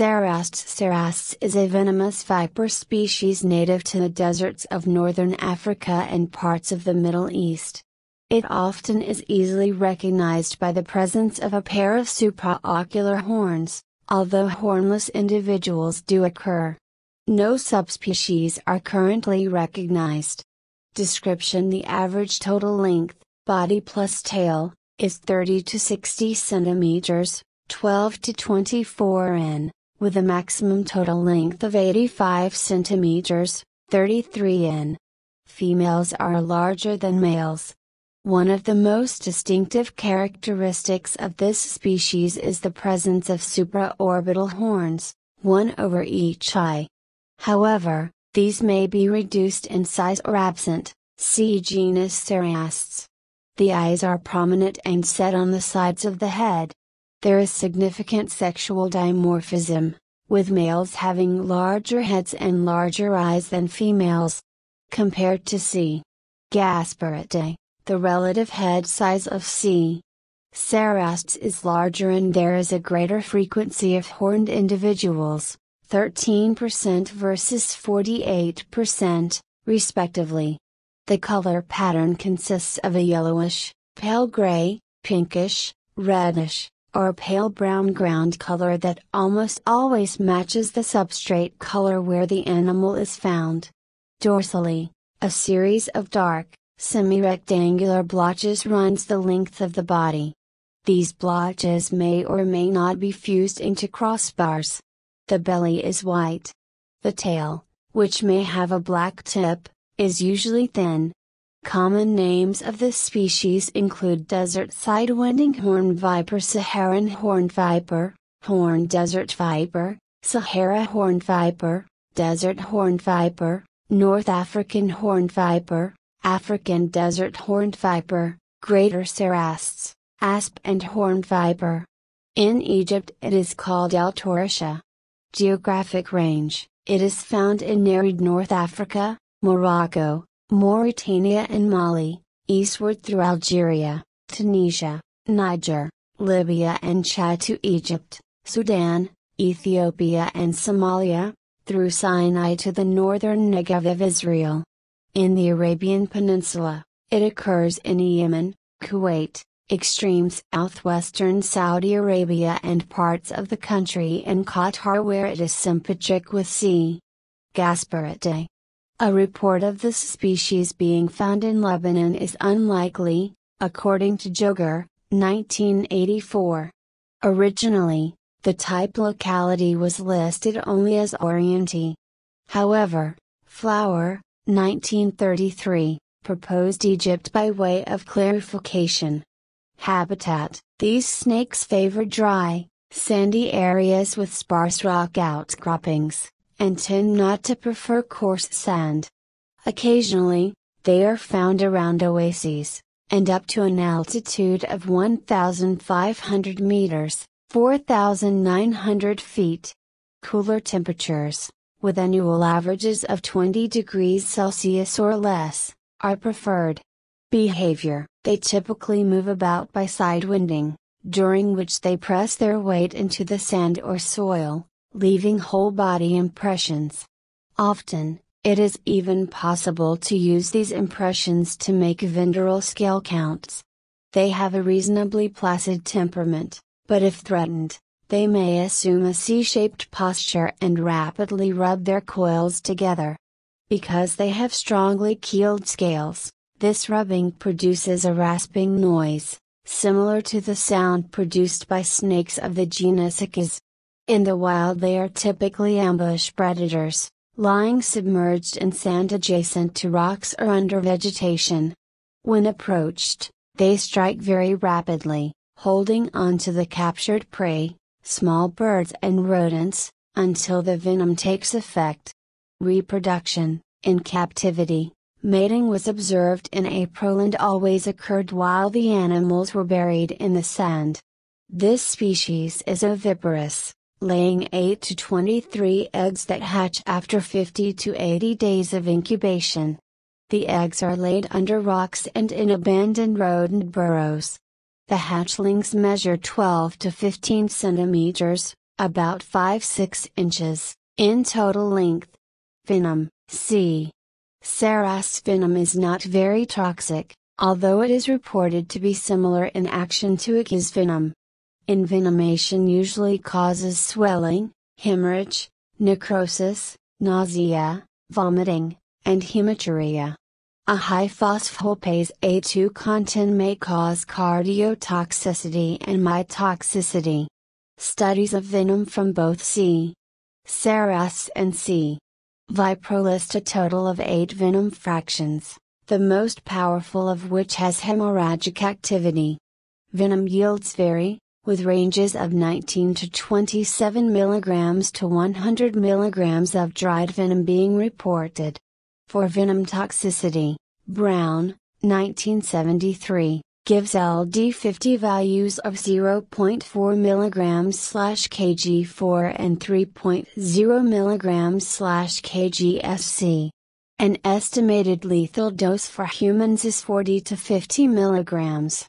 Cerastes is a venomous viper species native to the deserts of northern Africa and parts of the Middle East. It often is easily recognized by the presence of a pair of supraocular horns, although hornless individuals do occur. No subspecies are currently recognized. Description: the average total length, body plus tail, is 30 to 60 cm, 12 to 24 in, with a maximum total length of 85 cm, 33 in. Females are larger than males. One of the most distinctive characteristics of this species is the presence of supraorbital horns, one over each eye. However, these may be reduced in size or absent, see genus Cerastes. The eyes are prominent and set on the sides of the head. There is significant sexual dimorphism, with males having larger heads and larger eyes than females. Compared to C. gasperettii, the relative head size of C. cerastes is larger and there is a greater frequency of horned individuals, 13% versus 48%, respectively. The color pattern consists of a yellowish, pale gray, pinkish, reddish, or pale brown ground color that almost always matches the substrate color where the animal is found. Dorsally, a series of dark, semi-rectangular blotches runs the length of the body. These blotches may or may not be fused into crossbars. The belly is white. The tail, which may have a black tip, is usually thin. Common names of this species include desert sidewinding horned viper, Saharan horned viper, horned desert viper, Sahara horned viper, desert horned viper, North African horned viper, African desert horned viper, greater cerastes, asp and horned viper. In Egypt it is called El Tourisha. Geographic range: it is found in arid North Africa, Morocco, Mauritania and Mali, eastward through Algeria, Tunisia, Niger, Libya and Chad to Egypt, Sudan, Ethiopia and Somalia, through Sinai to the northern Negev of Israel. In the Arabian Peninsula, it occurs in Yemen, Kuwait, extreme southwestern Saudi Arabia and parts of the country in Qatar, where it is sympatric with C. gasperettii. A report of this species being found in Lebanon is unlikely, according to Joger, 1984. Originally, the type locality was listed only as Oriente. However, Flower, 1933, proposed Egypt by way of clarification. Habitat: these snakes favor dry, sandy areas with sparse rock outcroppings, and tend not to prefer coarse sand. Occasionally, they are found around oases, and up to an altitude of 1,500 meters, 4,900 feet. Cooler temperatures, with annual averages of 20 degrees Celsius or less, are preferred. Behavior: they typically move about by sidewinding, during which they press their weight into the sand or soil, leaving whole body impressions. Often, it is even possible to use these impressions to make ventral scale counts. They have a reasonably placid temperament, but if threatened, they may assume a C-shaped posture and rapidly rub their coils together. Because they have strongly keeled scales, this rubbing produces a rasping noise, similar to the sound produced by snakes of the genus Echis. In the wild they are typically ambush predators, lying submerged in sand adjacent to rocks or under vegetation. When approached, they strike very rapidly, holding onto the captured prey, small birds and rodents, until the venom takes effect. Reproduction: in captivity, mating was observed in April and always occurred while the animals were buried in the sand. This species is oviparous, laying 8 to 23 eggs that hatch after 50 to 80 days of incubation. The eggs are laid under rocks and in abandoned rodent burrows. The hatchlings measure 12 to 15 centimeters, about 5–6 inches, in total length. Venom, C. cerastes venom is not very toxic, although it is reported to be similar in action to Echis venom. Envenomation usually causes swelling, hemorrhage, necrosis, nausea, vomiting, and hematuria. A high phospholipase A2 content may cause cardiotoxicity and myotoxicity. Studies of venom from both C. cerastes and C. viperus list a total of 8 venom fractions, the most powerful of which has hemorrhagic activity. Venom yields vary, with ranges of 19 to 27 mg to 100 mg of dried venom being reported. For venom toxicity, Brown, 1973, gives LD50 values of 0.4 mg/kg4 and 3.0 mg/kg/SC. An estimated lethal dose for humans is 40 to 50 mg.